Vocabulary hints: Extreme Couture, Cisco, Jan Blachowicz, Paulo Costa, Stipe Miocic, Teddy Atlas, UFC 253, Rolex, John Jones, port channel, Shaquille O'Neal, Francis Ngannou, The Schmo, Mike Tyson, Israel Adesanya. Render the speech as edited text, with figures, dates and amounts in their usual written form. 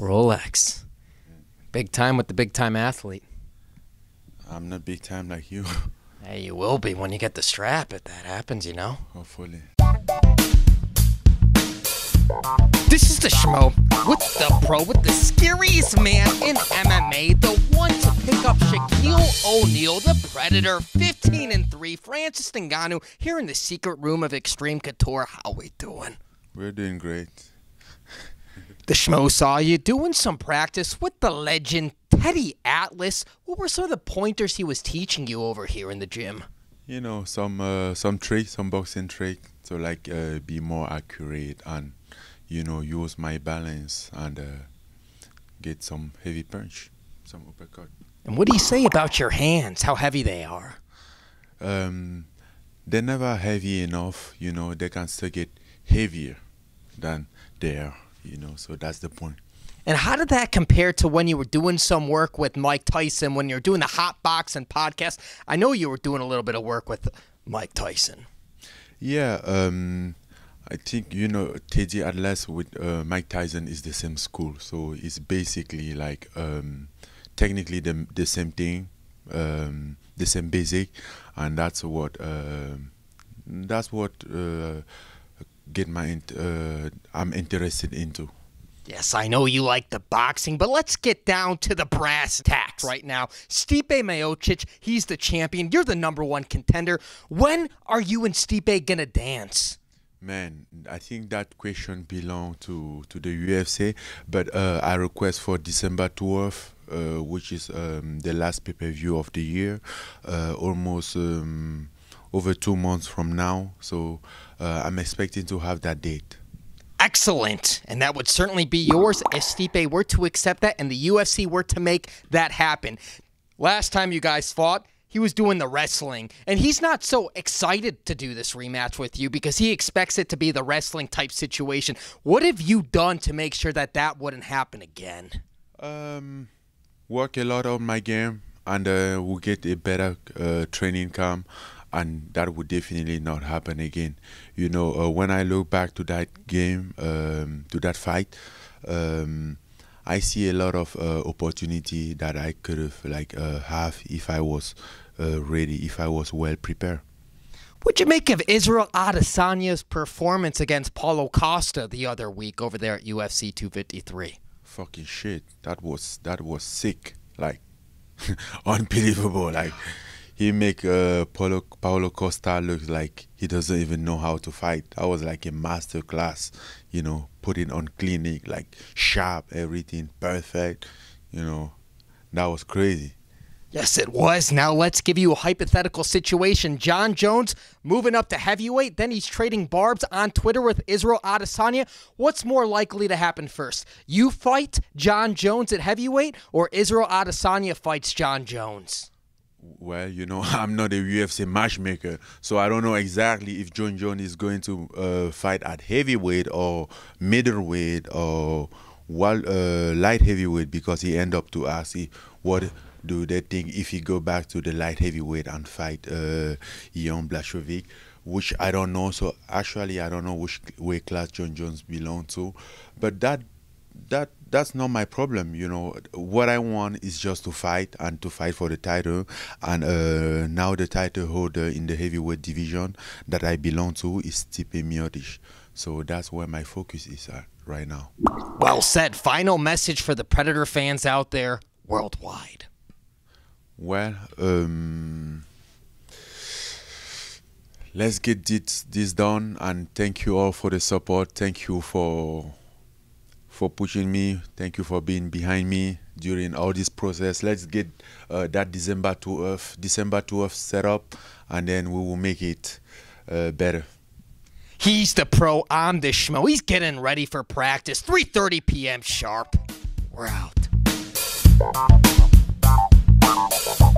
Rolex. Big time with the big time athlete. I'm not big time like you. Hey, you will be when you get the strap, if that happens, you know? Hopefully. This is The Schmo with the pro, with the scariest man in MMA, the one to pick up Shaquille O'Neal, the Predator, 15-3, Francis Ngannou, here in the secret room of Extreme Couture. How we doing? We're doing great. The Schmo saw you doing some practice with the legend Teddy Atlas. What were some of the pointers he was teaching you over here in the gym? You know, some tricks, some boxing tricks. So like be more accurate and, you know, use my balance and get some heavy punch, some uppercut. And what do you say about your hands, how heavy they are? They're never heavy enough, you know. They can still get heavier than they are, you know, so that's the point. And how did that compare to when you were doing some work with Mike Tyson, when you were doing the Hot Boxing podcast? I know you were doing a little bit of work with Mike Tyson. Yeah, I think, you know, Teddy Atlas with Mike Tyson is the same school. So it's basically like technically the same thing, the same basic. And that's what get my I'm interested into. Yes, I know you like the boxing, but let's get down to the brass tacks right now. Stipe Miocic, he's the champion. You're the #1 contender. When are you and Stipe going to dance? Man, I think that question belongs to the UFC, but I request for December 12th, which is the last pay-per-view of the year, almost over 2 months from now. So I'm expecting to have that date. Excellent. And that would certainly be yours if Stipe were to accept that and the UFC were to make that happen. Last time you guys fought, he was doing the wrestling. And he's not so excited to do this rematch with you because he expects it to be the wrestling type situation. What have you done to make sure that that wouldn't happen again? Work a lot on my game and we'll get a better training camp. And that would definitely not happen again. You know, when I look back to that game, to that fight, I see a lot of opportunity that I could have have if I was ready, if I was well prepared. What'd you make of Israel Adesanya's performance against Paulo Costa the other week over there at UFC 253? Fucking shit! That was sick. Like unbelievable. Like. He make Paulo Costa look like he doesn't even know how to fight. I was like a master class, you know, putting on clinic, like sharp, everything perfect, you know. That was crazy. Yes, it was. Now let's give you a hypothetical situation. John Jones moving up to heavyweight, then he's trading barbs on Twitter with Israel Adesanya. What's more likely to happen first? You fight John Jones at heavyweight or Israel Adesanya fights John Jones? Well, you know, I'm not a UFC matchmaker, so I don't know exactly if John Jones is going to fight at heavyweight or middleweight or light heavyweight, because he ended up to ask what do they think if he go back to the light heavyweight and fight Jan Blachowicz, which I don't know. So actually, I don't know which weight class John Jones belongs to, but that's not my problem, you know. What I want is just to fight and to fight for the title. And now the title holder in the heavyweight division that I belong to is Stipe Miocic. So that's where my focus is at right now. Well said. Final message for the Predator fans out there worldwide. Well, let's get this done. And thank you all for the support. Thank you for pushing me. Thank you for being behind me during all this process. Let's get that December 12th set up, and then we will make it better. He's the pro, I'm the Schmo. He's getting ready for practice. 3:30 p.m. sharp. We're out.